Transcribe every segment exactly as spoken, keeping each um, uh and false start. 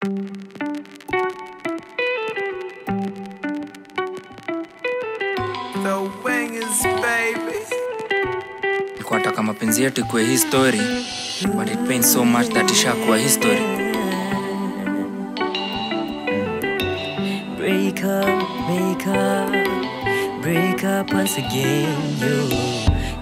The wingers, baby. Nikwataka mapenzi yetu kuwe history, but it pains so much that ishakuwa history. Break up, break up, break up once again. You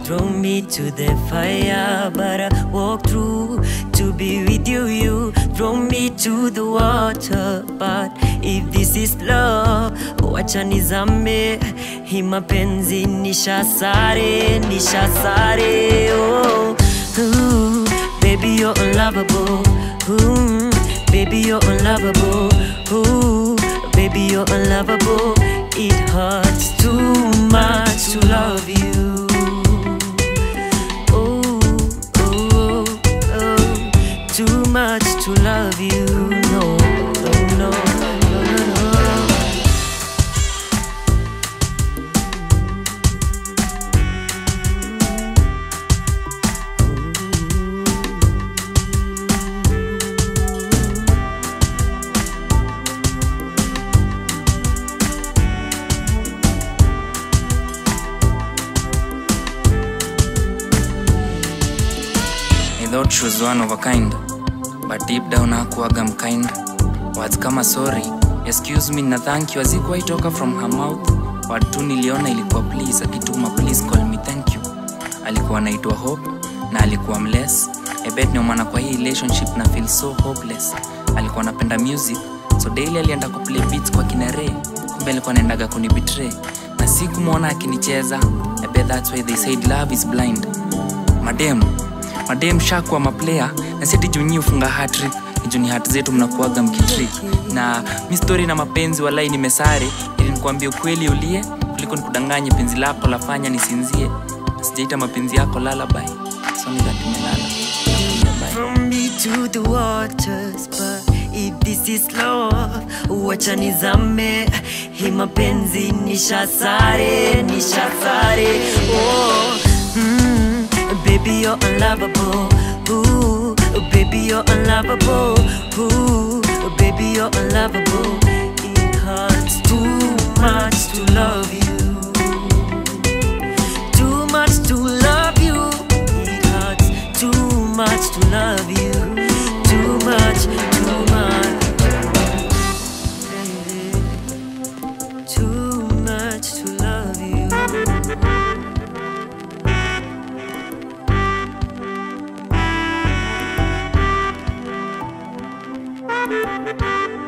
throw me to the fire, but I walk through to be with you. You throw me to the water, but if this is love, wacha nizame. Hii mapenzi nishasare, nishasare, oh. Ooh, baby you're unlovable. Ooh, baby you're unlovable. Ooh, baby you're unlovable. It hurts too much to love you. Oh, oh, oh, too much to love you. No, no, no. Thought she was one of a kind, but deep down hakuwaga mkind. Words kama sorry, excuse me na thank you hazikuwahi toka from her mouth. Word tu niliona ilikuwa please, akituma please call me thank you. Alikuwa anaitwa Hope na alikuwa mless. I bet ni mwana kwa hii relationship na feel so hopeless. Alikuwa anapenda music, so daily alienda kuplay beats kwa kina Ray. Kumbe alikuwa anaendaga kunibetray na sikumuona akinicheza. I bet that's why they said love is blind. Madam Madem shakuwa maplayer, na seti junyi ufunga hat-trick. Juni hati zetu mnakuwaga mkitrick. Na mi story na mapenzi walai ni mesare. Ili nikuambia ukweli ulie, kuliko nikudanganye penzi lako lafanya nisinzie. Sijaita mapenzi yako lullaby, so ni dhati melala. From me to the waters, but if this is love, wacha nizame. Hii mapenzi nishasare, nishasare, oh. Baby, you're unlovable. Ooh, baby, you're unlovable. Ooh, baby, you're unlovable. It hurts too much to love you. Too much to love you. It hurts too much to love you. Too much, too much. Too much to love you. We'll be right back.